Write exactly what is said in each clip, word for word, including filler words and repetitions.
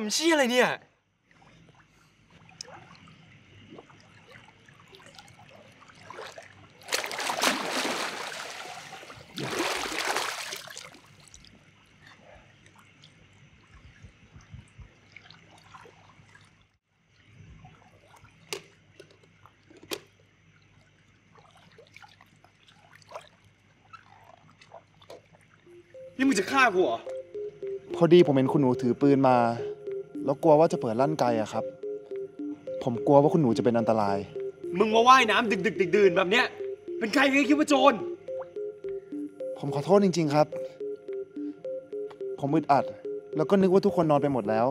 ทำเชี่ยอะไรเนี่ยนี่มึงจะฆ่ากูเหรอพอดีผมเห็นคุณหนูถือปืนมาแล้วกลัวว่าจะเปิดลั่นไกอะครับผมกลัวว่าคุณหนูจะเป็นอันตรายมึงมาว่ายน้ำดึกดึกดื่นแบบเนี้ยเป็นใครก็คิดว่าโจรผมขอโทษจริงๆครับผมอึดอัดแล้วก็นึกว่าทุกคนนอนไปหมดแล้ว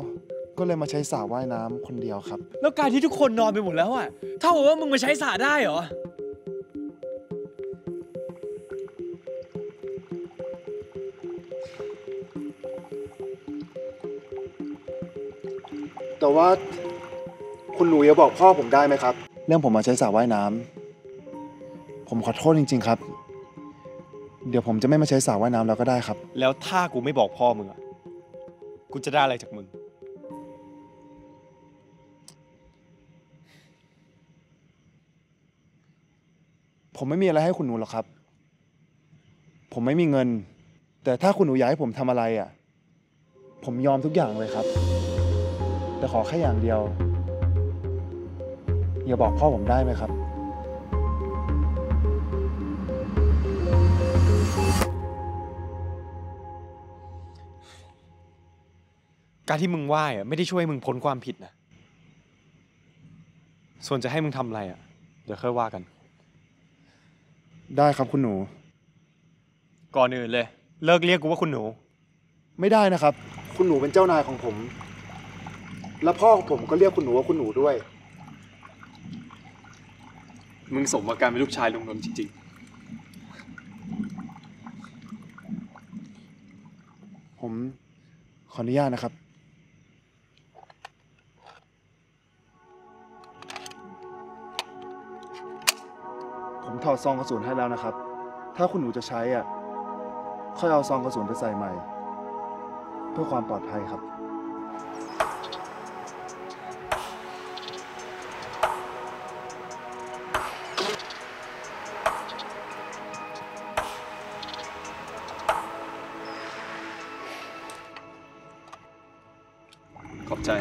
ก็เลยมาใช้สระว่ายน้ำคนเดียวครับแล้วการที่ทุกคนนอนไปหมดแล้วอะเท่ากับว่ามึงมาใช้สระได้เหรอแต่ว่าคุณหนูจะบอกพ่อผมได้ไหมครับเรื่องผมมาใช้สระว่ายน้ำผมขอโทษจริงๆครับเดี๋ยวผมจะไม่มาใช้สระว่ายน้ำแล้วก็ได้ครับแล้วถ้ากูไม่บอกพ่อมึงอ่ะกูจะได้อะไรจากมึงผมไม่มีอะไรให้คุณหนูหรอกครับผมไม่มีเงินแต่ถ้าคุณหนูอยากให้ผมทำอะไรอ่ะผมยอมทุกอย่างเลยครับแต่ขอแค่อย่างเดียวอย่าบอกพ่อผมได้ไหมครับการที่มึงไหว้อะไม่ได้ช่วยมึงพ้นความผิดนะส่วนจะให้มึงทำอะไรอะเดี๋ยวค่อยว่ากันได้ครับคุณหนูก่อนอื่นเลยเลิกเรียกกูว่าคุณหนูไม่ได้นะครับคุณหนูเป็นเจ้านายของผมแล้วพ่อของผมก็เรียกคุณหนูว่าคุณหนูด้วยมึงสมกับการเป็นลูกชายลุงนนท์จริงๆผมขออนุญาตนะครับผมถอดซองกระสุนให้แล้วนะครับถ้าคุณหนูจะใช้อ่ะค่อยเอาซองกระสุนไปใส่ใหม่เพื่อความปลอดภัยครับขอบใจ